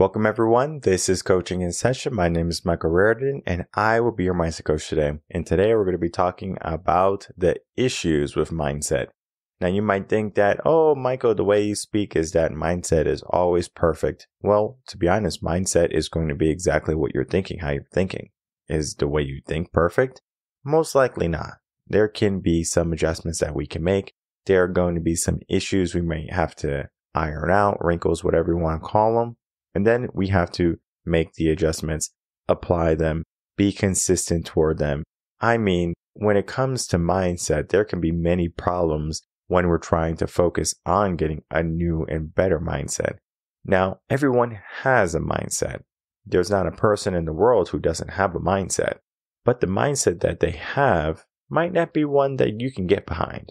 Welcome everyone, this is Coaching in Session. My name is Michael Rearden and I will be your mindset coach today. And today we're going to be talking about the issues with mindset. Now you might think that, oh Michael, the way you speak is that mindset is always perfect. Well, to be honest, mindset is going to be exactly what you're thinking, how you're thinking. Is the way you think perfect? Most likely not. There can be some adjustments that we can make. There are going to be some issues we may have to iron out, wrinkles, whatever you want to call them. And then we have to make the adjustments, apply them, be consistent toward them. I mean, when it comes to mindset, there can be many problems when we're trying to focus on getting a new and better mindset. Now, everyone has a mindset. There's not a person in the world who doesn't have a mindset, but the mindset that they have might not be one that you can get behind.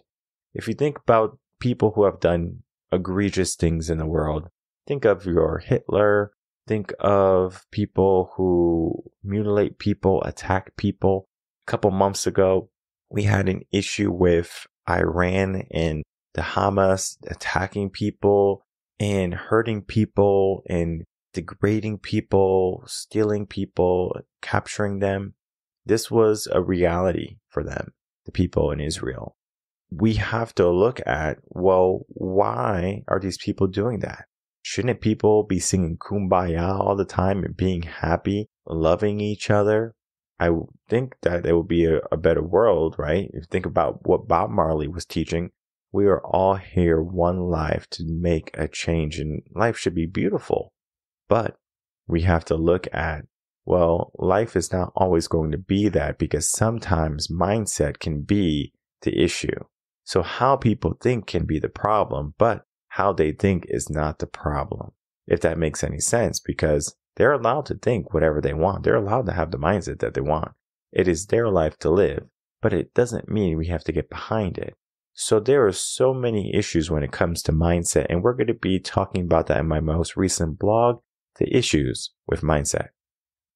If you think about people who have done egregious things in the world, think of your Hitler, think of people who mutilate people, attack people. A couple months ago, we had an issue with Iran and the Hamas attacking people and hurting people and degrading people, stealing people, capturing them. This was a reality for them, the people in Israel. We have to look at, well, why are these people doing that? Shouldn't people be singing kumbaya all the time and being happy, loving each other? I think that it would be a better world, right? If you think about what Bob Marley was teaching, we are all here one life to make a change and life should be beautiful. But we have to look at, well, life is not always going to be that because sometimes mindset can be the issue. So how people think can be the problem, but how they think is not the problem, if that makes any sense, because they're allowed to think whatever they want. They're allowed to have the mindset that they want. It is their life to live, but it doesn't mean we have to get behind it. So there are so many issues when it comes to mindset, and we're going to be talking about that in my most recent blog, The Issues with Mindset.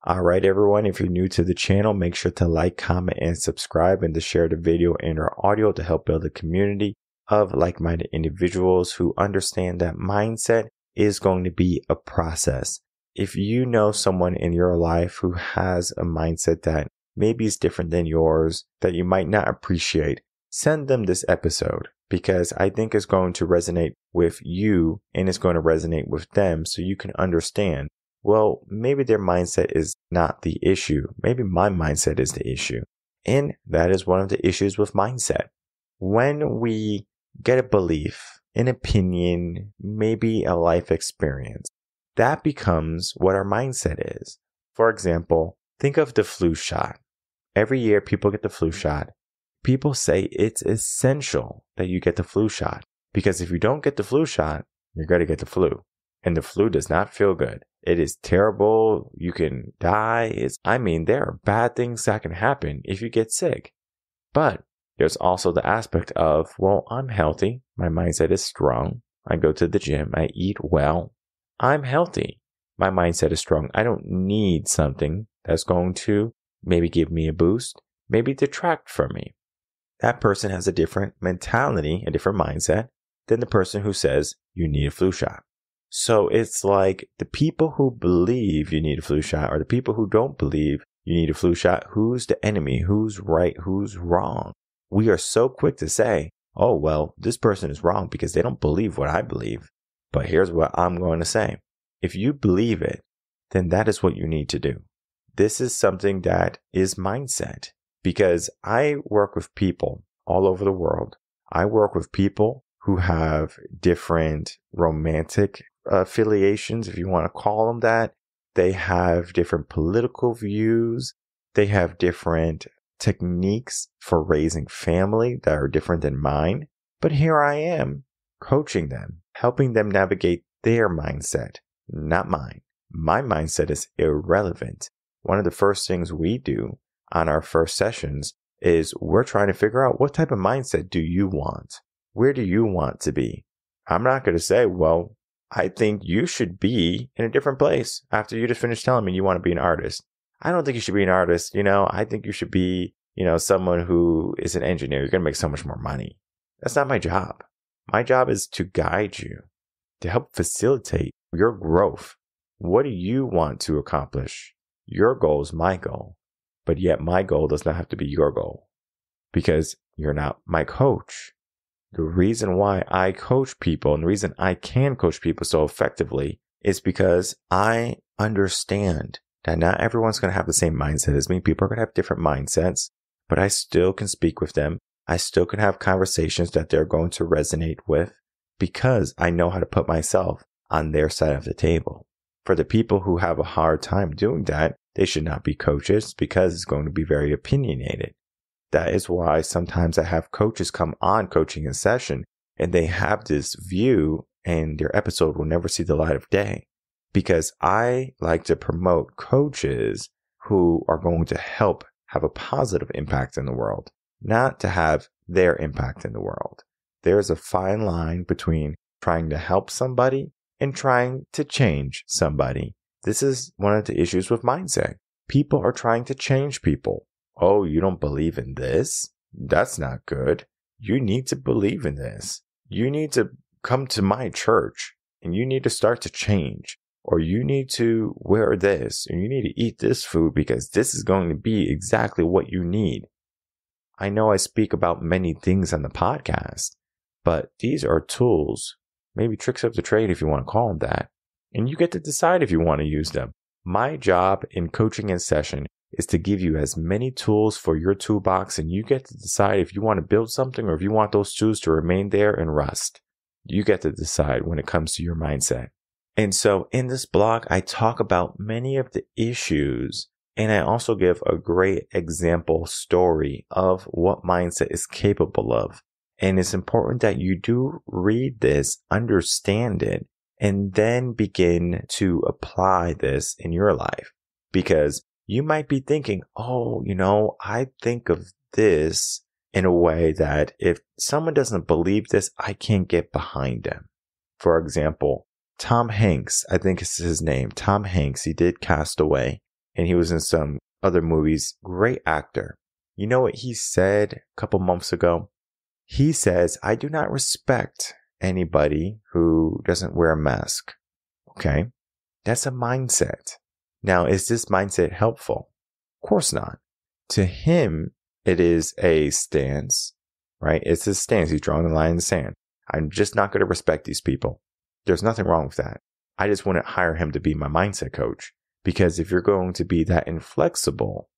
All right, everyone, if you're new to the channel, make sure to like, comment, and subscribe, and to share the video and or audio to help build a community of like-minded individuals who understand that mindset is going to be a process. If you know someone in your life who has a mindset that maybe is different than yours, that you might not appreciate, send them this episode because I think it's going to resonate with you and it's going to resonate with them so you can understand, well, maybe their mindset is not the issue. Maybe my mindset is the issue. And that is one of the issues with mindset. When we get a belief, an opinion, maybe a life experience, that becomes what our mindset is. For example, think of the flu shot. Every year people get the flu shot. People say it's essential that you get the flu shot because if you don't get the flu shot, you're going to get the flu. And the flu does not feel good. It is terrible. You can die. There are bad things that can happen if you get sick. But there's also the aspect of, well, I'm healthy. My mindset is strong. I go to the gym. I eat well. I'm healthy. My mindset is strong. I don't need something that's going to maybe give me a boost, maybe detract from me. That person has a different mentality, a different mindset than the person who says you need a flu shot. So it's like the people who believe you need a flu shot or the people who don't believe you need a flu shot, who's the enemy? Who's right? Who's wrong? We are so quick to say, oh, well, this person is wrong because they don't believe what I believe. But here's what I'm going to say. If you believe it, then that is what you need to do. This is something that is mindset because I work with people all over the world. I work with people who have different romantic affiliations, if you want to call them that. They have different political views. They have different techniques for raising family that are different than mine. But here I am coaching them, helping them navigate their mindset, not mine. My mindset is irrelevant. One of the first things we do on our first sessions is we're trying to figure out what type of mindset do you want? Where do you want to be? I'm not going to say, well, I think you should be in a different place after you just finished telling me you want to be an artist. I don't think you should be an artist. I think you should be, someone who is an engineer. You're going to make so much more money. That's not my job. My job is to guide you, to help facilitate your growth. What do you want to accomplish? Your goal is my goal, but yet my goal does not have to be your goal because you're not my coach. The reason why I coach people and the reason I can coach people so effectively is because I understand that not everyone's going to have the same mindset as me. People are going to have different mindsets, but I still can speak with them. I still can have conversations that they're going to resonate with because I know how to put myself on their side of the table. For the people who have a hard time doing that, they should not be coaches because it's going to be very opinionated. That is why sometimes I have coaches come on Coaching in Session and they have this view and their episode will never see the light of day because I like to promote coaches who are going to help have a positive impact in the world, not to have their impact in the world. There's a fine line between trying to help somebody and trying to change somebody. This is one of the issues with mindset. People are trying to change people. Oh, you don't believe in this? That's not good. You need to believe in this. You need to come to my church and you need to start to change. Or you need to wear this and you need to eat this food because this is going to be exactly what you need. I know I speak about many things on the podcast, but these are tools, maybe tricks of the trade if you want to call them that, and you get to decide if you want to use them. My job in Coaching in Session is to give you as many tools for your toolbox, and you get to decide if you want to build something or if you want those tools to remain there and rust. You get to decide when it comes to your mindset. And so in this blog, I talk about many of the issues. And I also give a great example story of what mindset is capable of. And it's important that you do read this, understand it, and then begin to apply this in your life. Because you might be thinking, I think of this in a way that if someone doesn't believe this, I can't get behind them. For example, Tom Hanks, I think is his name. Tom Hanks, he did Cast Away. And he was in some other movies. Great actor. You know what he said a couple months ago? He says, I do not respect anybody who doesn't wear a mask. Okay. That's a mindset. Now, is this mindset helpful? Of course not. To him, it is a stance, right? It's his stance. He's drawing the line in the sand. I'm just not going to respect these people. There's nothing wrong with that. I just wouldn't hire him to be my mindset coach. Because if you're going to be that inflexible,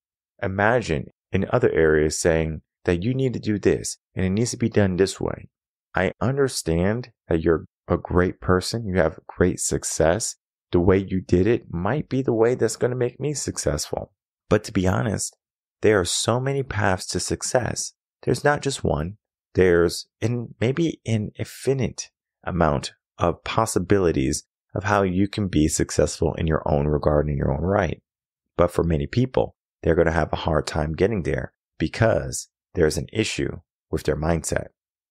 imagine in other areas saying that you need to do this and it needs to be done this way. I understand that you're a great person. You have great success. The way you did it might be the way that's going to make me successful. But to be honest, there are so many paths to success. There's not just one. There's maybe an infinite amount of possibilities of how you can be successful in your own regard and in your own right. But for many people, they're going to have a hard time getting there because there's an issue with their mindset.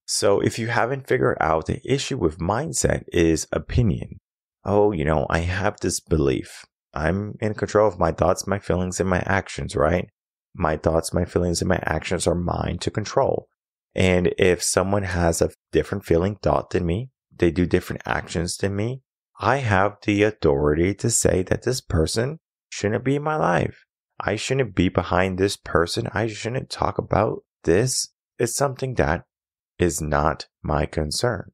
So if you haven't figured out, the issue with mindset is opinion. I have this belief. I'm in control of my thoughts, my feelings, and my actions, right? My thoughts, my feelings, and my actions are mine to control. And if someone has a different feeling thought than me, they do different actions than me, I have the authority to say that this person shouldn't be in my life. I shouldn't be behind this person. I shouldn't talk about this. It's something that is not my concern.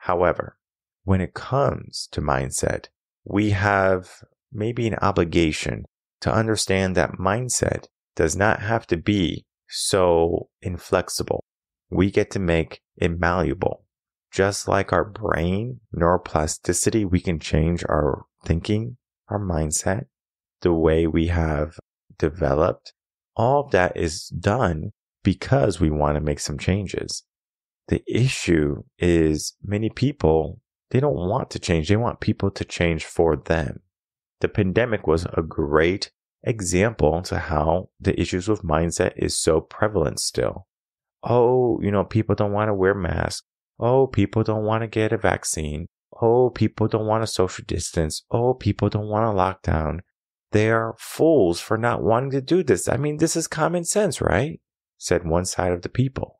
However, when it comes to mindset, we have maybe an obligation to understand that mindset does not have to be so inflexible. We get to make it malleable. Just like our brain, neuroplasticity, we can change our thinking, our mindset, the way we have developed. All of that is done because we want to make some changes. The issue is many people, they don't want to change. They want people to change for them. The pandemic was a great example to how the issues with mindset is so prevalent still. People don't want to wear masks. Oh, people don't want to get a vaccine. Oh, people don't want to social distance. Oh, people don't want to lock down. They are fools for not wanting to do this. I mean, this is common sense, right? Said one side of the people.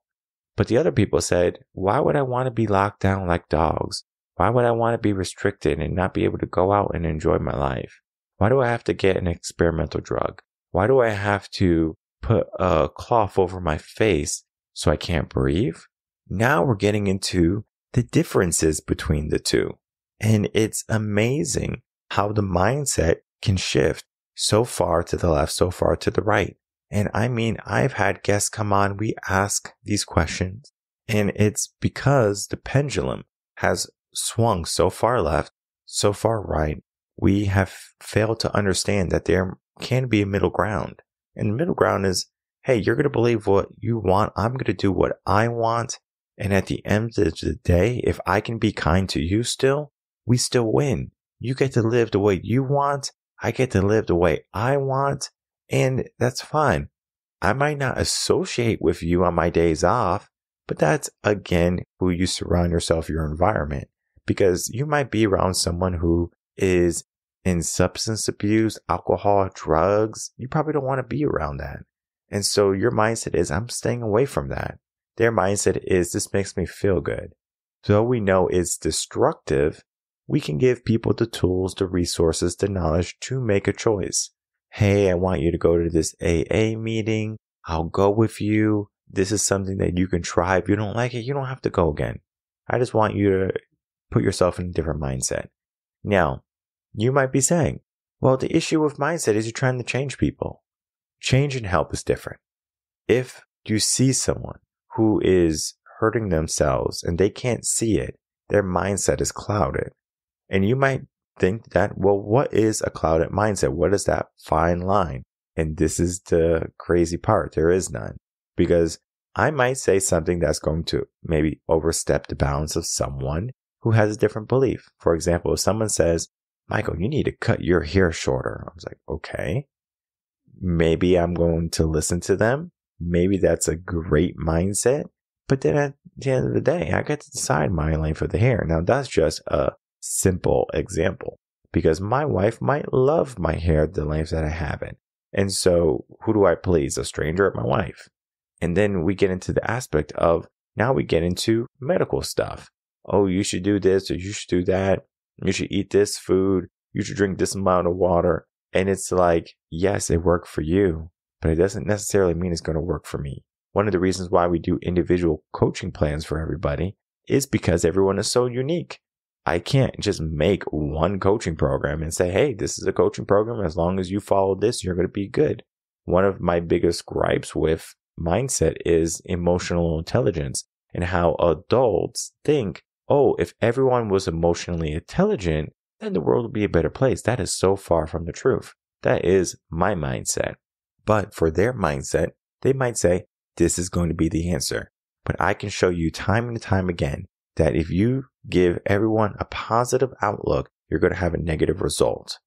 But the other people said, why would I want to be locked down like dogs? Why would I want to be restricted and not be able to go out and enjoy my life? Why do I have to get an experimental drug? Why do I have to put a cloth over my face so I can't breathe? Now we're getting into the differences between the two. And it's amazing how the mindset can shift so far to the left, so far to the right. And I mean, I've had guests come on, we ask these questions, and it's because the pendulum has swung so far left, so far right, we have failed to understand that there can be a middle ground. And the middle ground is, hey, you're going to believe what you want. I'm going to do what I want. And at the end of the day, if I can be kind to you still, we still win. You get to live the way you want. I get to live the way I want. And that's fine. I might not associate with you on my days off, but that's, again, who you surround yourself, your environment. Because you might be around someone who is in substance abuse, alcohol, drugs. You probably don't want to be around that. And so your mindset is, I'm staying away from that. Their mindset is, this makes me feel good. So we know it's destructive. We can give people the tools, the resources, the knowledge to make a choice. Hey, I want you to go to this AA meeting. I'll go with you. This is something that you can try. If you don't like it, you don't have to go again. I just want you to put yourself in a different mindset. Now, you might be saying, well, the issue with mindset is you're trying to change people. Change and help is different. If you see someone who is hurting themselves and they can't see it, their mindset is clouded. And you might think that, well, what is a clouded mindset? What is that fine line? And this is the crazy part. There is none. Because I might say something that's going to maybe overstep the bounds of someone who has a different belief. For example, if someone says, Michael, you need to cut your hair shorter. I was like, okay, maybe I'm going to listen to them. Maybe that's a great mindset. But then at the end of the day, I get to decide my length of the hair. Now, that's just a simple example because my wife might love my hair the length that I have it. And so who do I please, a stranger or my wife? And then we get into the aspect of now we get into medical stuff. Oh, you should do this or you should do that. You should eat this food. You should drink this amount of water. And it's like, yes, it worked for you, but it doesn't necessarily mean it's going to work for me. One of the reasons why we do individual coaching plans for everybody is because everyone is so unique. I can't just make one coaching program and say, hey, this is a coaching program. As long as you follow this, you're going to be good. One of my biggest gripes with mindset is emotional intelligence and how adults think, oh, if everyone was emotionally intelligent, then the world would be a better place. That is so far from the truth. That is my mindset. But for their mindset, they might say, this is going to be the answer. But I can show you time and time again that if you give everyone a positive outlook, you're going to have a negative result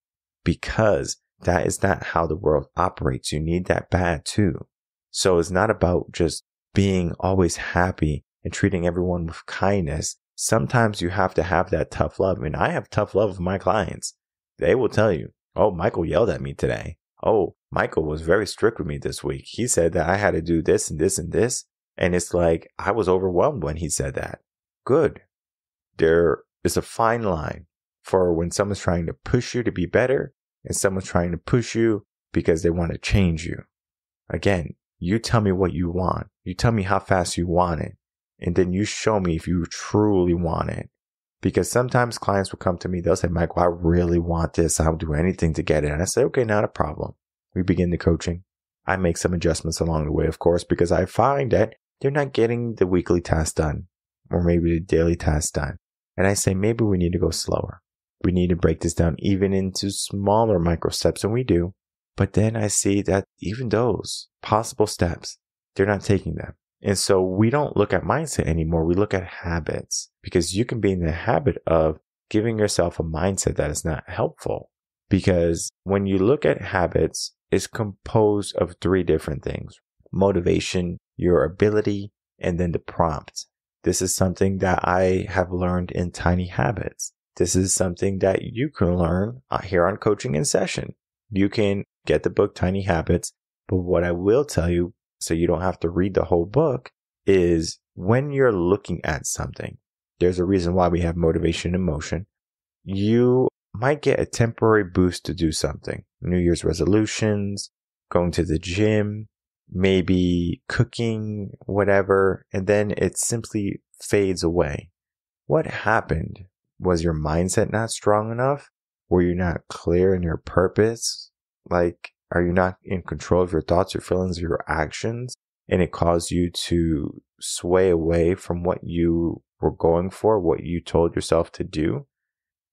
because that is not how the world operates. You need that bad too. So it's not about just being always happy and treating everyone with kindness. Sometimes you have to have that tough love. And I have tough love with my clients. They will tell you, oh, Michael yelled at me today. Oh, Michael was very strict with me this week. He said that I had to do this and this and this. And it's like, I was overwhelmed when he said that. Good. There is a fine line for when someone's trying to push you to be better and someone's trying to push you because they want to change you. Again, you tell me what you want. You tell me how fast you want it. And then you show me if you truly want it. Because sometimes clients will come to me, they'll say, Michael, I really want this. I'll do anything to get it. And I say, okay, not a problem. We begin the coaching. I make some adjustments along the way, of course, because I find that they're not getting the weekly tasks done or maybe the daily tasks done. And I say, maybe we need to go slower. We need to break this down even into smaller micro steps. And we do. But then I see that even those possible steps, they're not taking them. And so we don't look at mindset anymore. We look at habits because you can be in the habit of giving yourself a mindset that is not helpful because when you look at habits, it's composed of three different things, motivation, your ability, and then the prompt. This is something that I have learned in Tiny Habits. This is something that you can learn here on Coaching in Session. You can get the book Tiny Habits, but what I will tell you so you don't have to read the whole book is when you're looking at something, There's a reason why we have motivation and motion. You might get a temporary boost to do something. New Year's resolutions, going to the gym, maybe cooking, whatever. And then it simply fades away. What happened? Was your mindset not strong enough? Were you not clear in your purpose? Like, are you not in control of your thoughts, your feelings, or your actions? And it caused you to sway away from what you were going for, what you told yourself to do.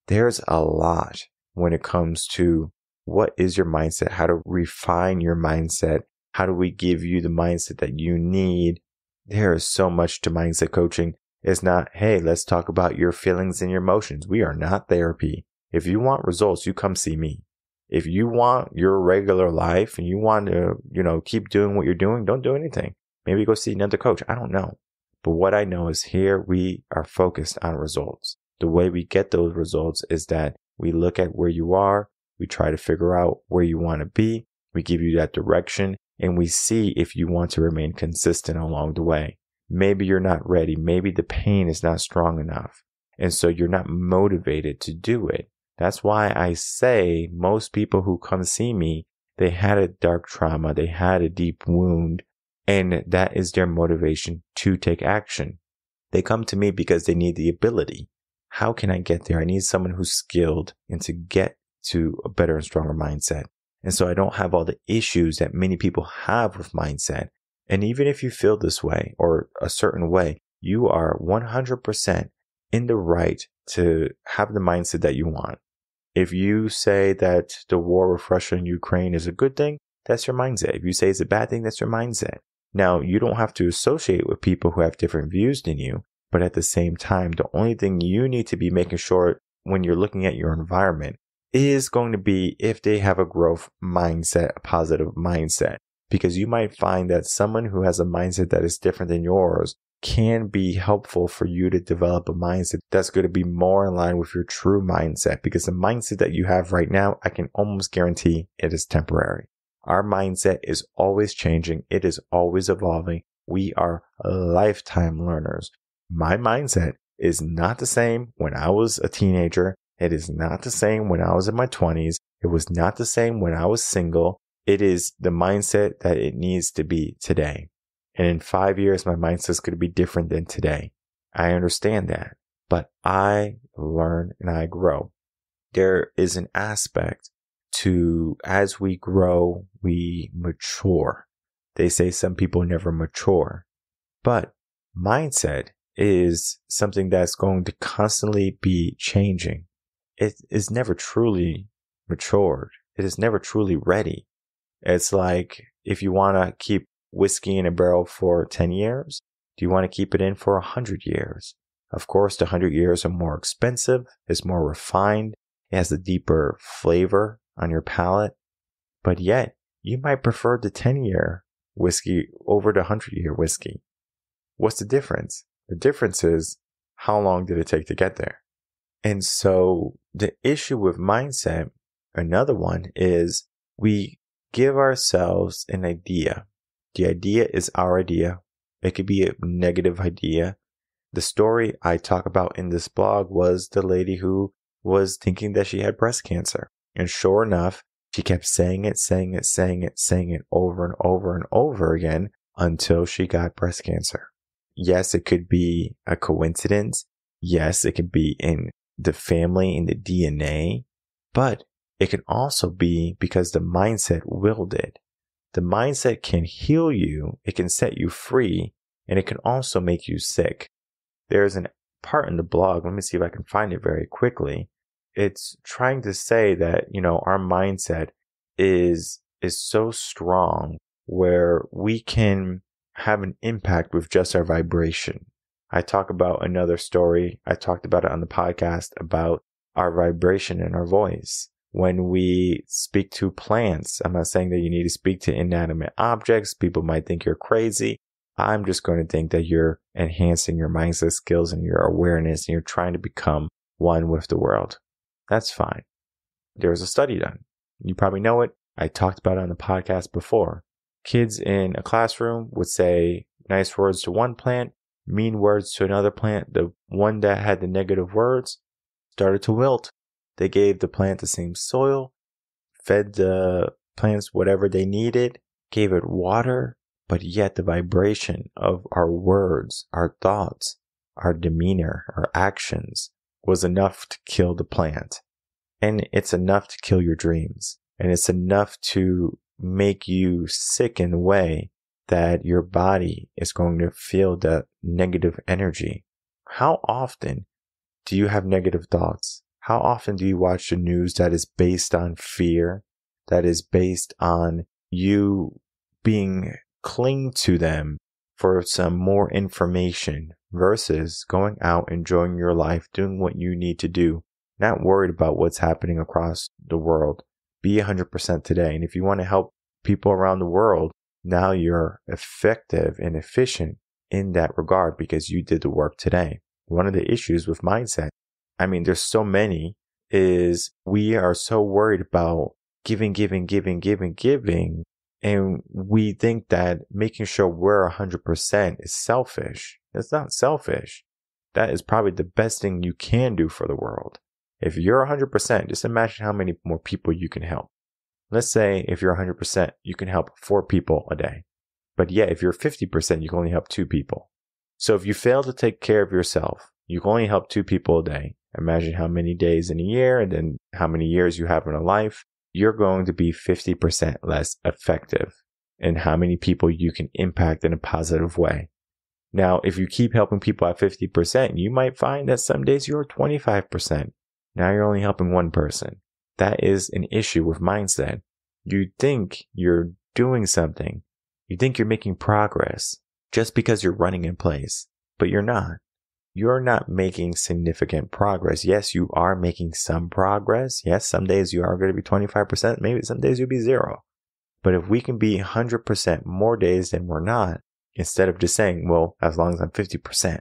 There's a lot when it comes to what is your mindset, how to refine your mindset, how do we give you the mindset that you need. There is so much to mindset coaching. It's not, hey, let's talk about your feelings and your emotions. We are not therapy. If you want results, you come see me. If you want your regular life and you want to, keep doing what you're doing, don't do anything. Maybe go see another coach. I don't know. But what I know is here we are focused on results. The way we get those results is that we look at where you are, we try to figure out where you want to be, we give you that direction, and we see if you want to remain consistent along the way. Maybe you're not ready. Maybe the pain is not strong enough. And so you're not motivated to do it. That's why I say most people who come see me, they had a dark trauma, they had a deep wound, and that is their motivation to take action. They come to me because they need the ability. How can I get there? I need someone who's skilled and to get to a better and stronger mindset. And so I don't have all the issues that many people have with mindset. And even if you feel this way or a certain way, you are 100% in the right to have the mindset that you want. If you say that the war with Russia and Ukraine is a good thing, that's your mindset. If you say it's a bad thing, that's your mindset. Now, you don't have to associate with people who have different views than you. But at the same time, the only thing you need to be making sure when you're looking at your environment is going to be if they have a growth mindset, a positive mindset. Because you might find that someone who has a mindset that is different than yours can be helpful for you to develop a mindset that's going to be more in line with your true mindset. Because the mindset that you have right now, I can almost guarantee it is temporary. Our mindset is always changing. It is always evolving. We are lifetime learners. My mindset is not the same when I was a teenager. It is not the same when I was in my 20s. It was not the same when I was single. It is the mindset that it needs to be today. And in 5 years, my mindset's going to be different than today. I understand that, but I learn and I grow. There is an aspect to as we grow, we mature. They say some people never mature, but mindset is something that's going to constantly be changing. It is never truly matured. It is never truly ready. It's like if you want to keep whiskey in a barrel for 10 years, do you want to keep it in for 100 years? Of course, the 100 years are more expensive, it's more refined, it has a deeper flavor on your palate, but yet you might prefer the 10-year whiskey over the 100-year whiskey. What's the difference? The difference is how long did it take to get there? And so the issue with mindset, another one, is we give ourselves an idea. The idea is our idea. It could be a negative idea. The story I talk about in this blog was the lady who was thinking that she had breast cancer. And sure enough, she kept saying it over and over and over again until she got breast cancer. Yes, it could be a coincidence. Yes, it could be in the family, in the DNA, but it can also be because the mindset willed it. The mindset can heal you, it can set you free, and it can also make you sick. There's a part in the blog, let me see if I can find it very quickly. It's trying to say that, our mindset is so strong where we can have an impact with just our vibration. I talk about another story, I talked about it on the podcast, about our vibration and our voice. When we speak to plants, I'm not saying that you need to speak to inanimate objects. People might think you're crazy. I'm just going to think that you're enhancing your mindset skills and your awareness and you're trying to become one with the world. That's fine. There was a study done. You probably know it. I talked about it on the podcast before. Kids in a classroom would say nice words to one plant mean words to another plant, the one that had the negative words started to wilt. They gave the plant the same soil, fed the plants whatever they needed, gave it water, but yet the vibration of our words, our thoughts, our demeanor, our actions was enough to kill the plant. And it's enough to kill your dreams. And it's enough to make you sick in a way that your body is going to feel that negative energy. How often do you have negative thoughts? How often do you watch the news that is based on fear, that is based on you being cling to them for some more information versus going out, enjoying your life, doing what you need to do, not worried about what's happening across the world? Be 100% today. And if you want to help people around the world, now you're effective and efficient in that regard because you did the work today. One of the issues with mindset, I mean, there's so many, is we are so worried about giving. And we think that making sure we're 100% is selfish. It's not selfish. That is probably the best thing you can do for the world. If you're 100%, just imagine how many more people you can help. Let's say if you're 100%, you can help 4 people a day. But yeah, if you're 50%, you can only help 2 people. So if you fail to take care of yourself, you can only help 2 people a day. Imagine how many days in a year and then how many years you have in a life. You're going to be 50% less effective in how many people you can impact in a positive way. Now, if you keep helping people at 50%, you might find that some days you're 25%. Now you're only helping 1 person. That is an issue with mindset. You think you're doing something. You think you're making progress just because you're running in place, but you're not. You're not making significant progress. Yes, you are making some progress. Yes, some days you are going to be 25%. Maybe some days you'll be 0. But if we can be 100% more days than we're not, instead of just saying, well, as long as I'm 50%,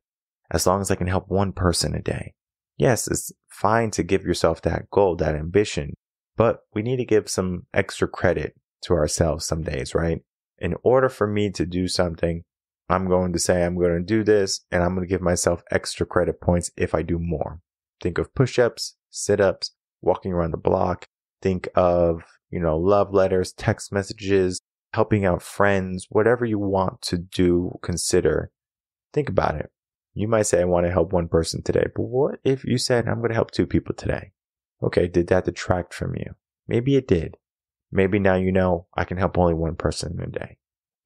as long as I can help 1 person a day. Yes, it's fine to give yourself that goal, that ambition, but we need to give some extra credit to ourselves some days, right? In order for me to do something, I'm going to say I'm going to do this and I'm going to give myself extra credit points if I do more. Think of push-ups, sit-ups, walking around the block. Think of, love letters, text messages, helping out friends, whatever you want to do, consider. Think about it. You might say, I want to help 1 person today. But what if you said, I'm going to help 2 people today? Okay, did that detract from you? Maybe it did. Maybe now I can help only 1 person a day.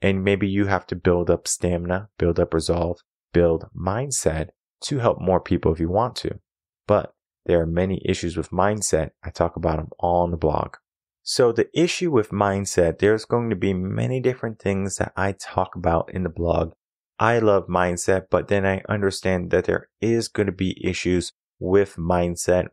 And maybe you have to build up stamina, build up resolve, build mindset to help more people if you want to. But there are many issues with mindset. I talk about them all on the blog. So the issue with mindset, there's going to be many different things that I talk about in the blog. I love mindset, but then I understand that there is going to be issues with mindset.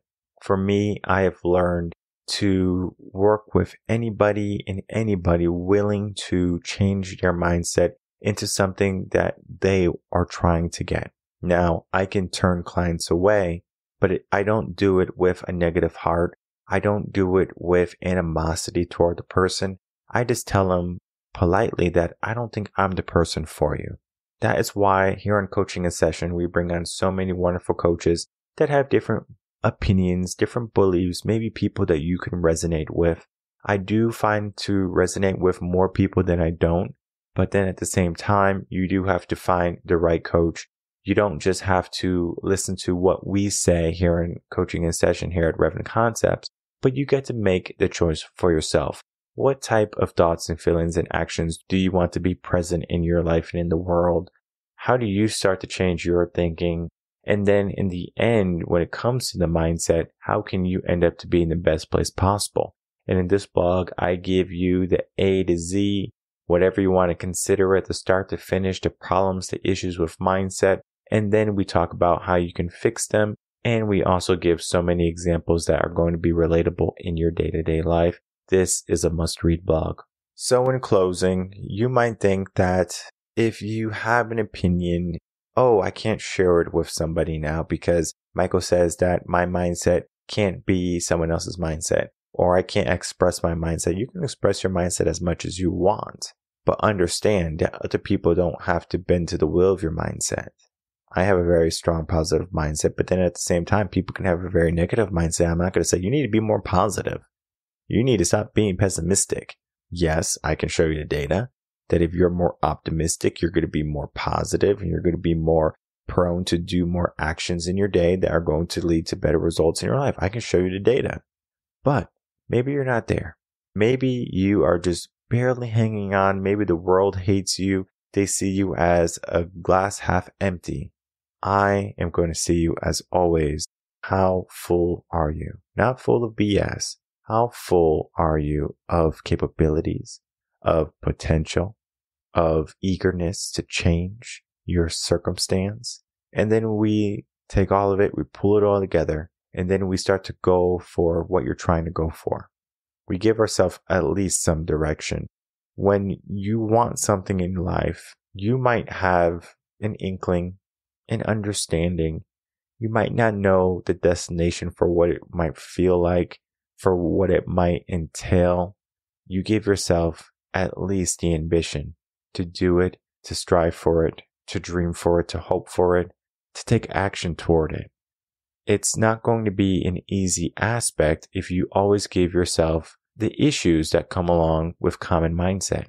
For me, I have learned to work with anybody and anybody willing to change their mindset into something that they are trying to get. Now, I can turn clients away, but I don't do it with a negative heart. I don't do it with animosity toward the person. I just tell them politely that I don't think I'm the person for you. That is why here on Coaching in Session, we bring on so many wonderful coaches that have different opinions, different beliefs, maybe people that you can resonate with. I do find to resonate with more people than I don't, but then at the same time, you do have to find the right coach. You don't just have to listen to what we say here in Coaching in Session here at Reven Concepts, but you get to make the choice for yourself. What type of thoughts and feelings and actions do you want to be present in your life and in the world? How do you start to change your thinking? And then in the end, when it comes to the mindset, how can you end up to be in the best place possible? And in this blog, I give you the A to Z, whatever you want to consider it, the start to finish, the problems, the issues with mindset. And then we talk about how you can fix them. And we also give so many examples that are going to be relatable in your day-to-day life. This is a must-read blog. So in closing, you might think that if you have an opinion, oh, I can't share it with somebody now because Michael says that my mindset can't be someone else's mindset, or I can't express my mindset. You can express your mindset as much as you want, but understand that other people don't have to bend to the will of your mindset. I have a very strong positive mindset, but then at the same time, people can have a very negative mindset. I'm not going to say, you need to be more positive. You need to stop being pessimistic. Yes, I can show you the data that if you're more optimistic, you're going to be more positive and you're going to be more prone to do more actions in your day that are going to lead to better results in your life. I can show you the data, but maybe you're not there. Maybe you are just barely hanging on. Maybe the world hates you. They see you as a glass half empty. I am going to see you as always. How full are you? Not full of BS. How full are you of capabilities, of potential, of eagerness to change your circumstance? And then we take all of it, we pull it all together, and then we start to go for what you're trying to go for. We give ourselves at least some direction. When you want something in life, you might have an inkling, an understanding. You might not know the destination for what it might feel like, for what it might entail. You give yourself at least the ambition to do it, to strive for it, to dream for it, to hope for it, to take action toward it. It's not going to be an easy aspect if you always give yourself the issues that come along with common mindset.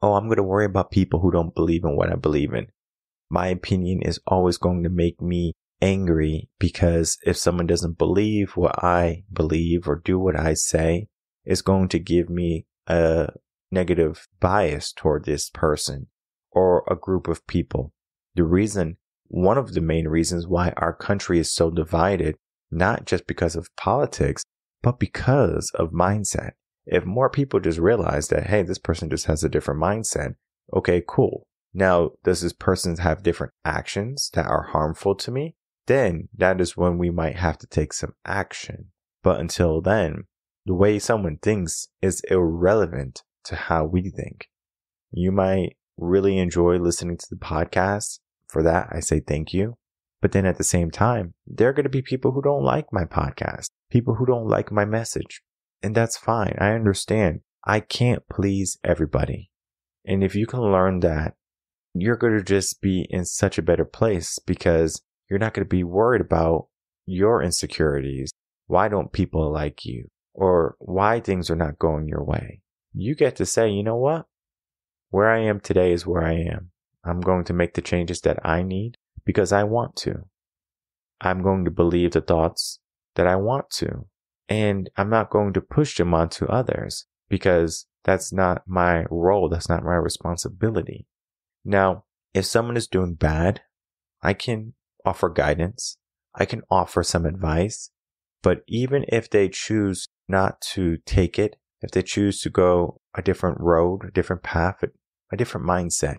Oh, I'm going to worry about people who don't believe in what I believe in. My opinion is always going to make me angry because if someone doesn't believe what I believe or do what I say, it's going to give me a negative bias toward this person or a group of people. One of the main reasons why our country is so divided, not just because of politics, but because of mindset. If more people just realize that, hey, this person just has a different mindset, okay, cool. Now, does this person have different actions that are harmful to me? Then that is when we might have to take some action. But until then, the way someone thinks is irrelevant to how we think. You might really enjoy listening to the podcast. For that, I say thank you. But then at the same time, there are going to be people who don't like my podcast, people who don't like my message. And that's fine. I understand. I can't please everybody. And if you can learn that, you're going to just be in such a better place because you're not going to be worried about your insecurities. Why don't people like you? Or why things are not going your way? You get to say, you know what? Where I am today is where I am. I'm going to make the changes that I need because I want to. I'm going to believe the thoughts that I want to. And I'm not going to push them onto others because that's not my role. That's not my responsibility. Now, if someone is doing bad, I can offer guidance. I can offer some advice. But even if they choose not to take it, if they choose to go a different road, a different path, a different mindset,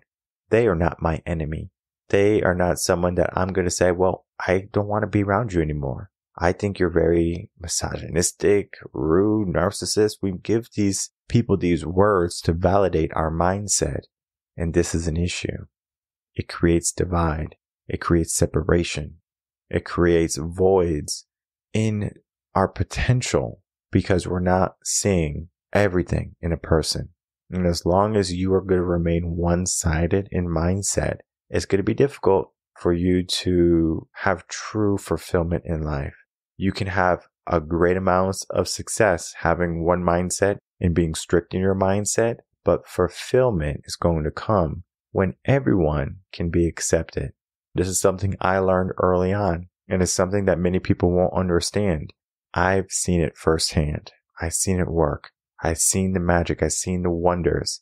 they are not my enemy. They are not someone that I'm going to say, well, I don't want to be around you anymore. I think you're very misogynistic, rude, narcissist. We give these people these words to validate our mindset. And this is an issue. It creates divide. It creates separation. It creates voids in our potential because we're not seeing everything in a person. And as long as you are going to remain one-sided in mindset, it's going to be difficult for you to have true fulfillment in life. You can have a great amount of success having one mindset and being strict in your mindset, but fulfillment is going to come when everyone can be accepted. This is something I learned early on, and it's something that many people won't understand. I've seen it firsthand. I've seen it work. I've seen the magic. I've seen the wonders.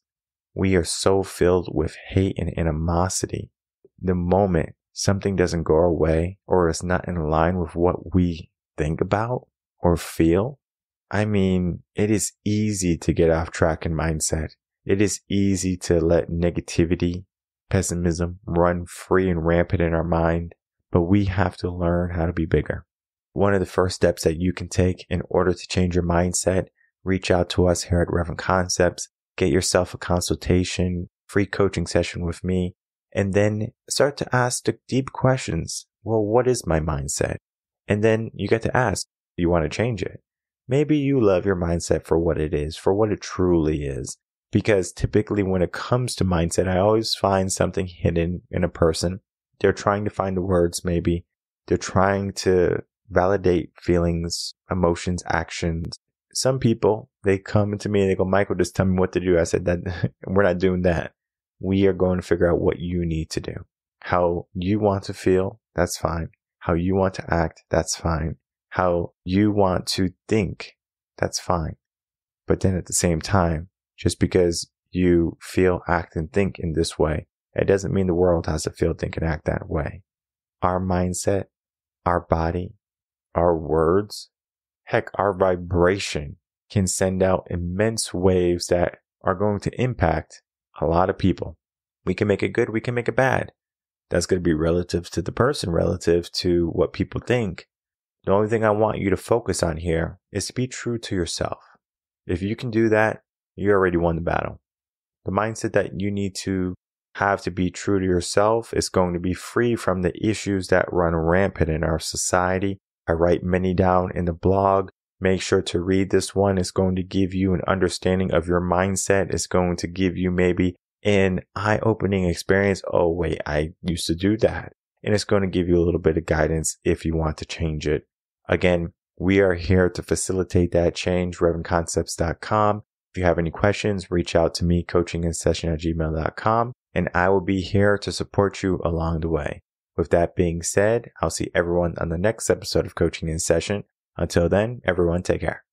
We are so filled with hate and animosity. The moment something doesn't go our way or is not in line with what we think about or feel, I mean, it is easy to get off track in mindset. It is easy to let negativity, pessimism run free and rampant in our mind, but we have to learn how to be bigger. One of the first steps that you can take in order to change your mindset, reach out to us here at Reven Concepts, get yourself a consultation, free coaching session with me, and then start to ask the deep questions. Well, what is my mindset? And then you get to ask, do you want to change it? Maybe you love your mindset for what it is, for what it truly is. Because typically when it comes to mindset, I always find something hidden in a person They're trying to find the words, maybe. They're trying to validate feelings, emotions, actions. Some people, they come to me and they go, Michael, just tell me what to do. I said that we're not doing that. We are going to figure out what you need to do. How you want to feel, that's fine. How you want to act, that's fine. How you want to think, that's fine. But then at the same time, just because you feel, act, and think in this way, it doesn't mean the world has to feel, think, and act that way. Our mindset, our body, our words, heck, our vibration can send out immense waves that are going to impact a lot of people. We can make it good, we can make it bad. That's going to be relative to the person, relative to what people think. The only thing I want you to focus on here is to be true to yourself. If you can do that, you already won the battle. The mindset that you need to have to be true to yourself is going to be free from the issues that run rampant in our society. I write many down in the blog. Make sure to read this one. It's going to give you an understanding of your mindset. It's going to give you maybe an eye-opening experience. Oh, wait, I used to do that. And it's going to give you a little bit of guidance if you want to change it. Again, we are here to facilitate that change, revenconcepts.com. If you have any questions, reach out to me, coachinginsession@gmail.com, and I will be here to support you along the way. With that being said, I'll see everyone on the next episode of Coaching in Session. Until then, everyone, take care.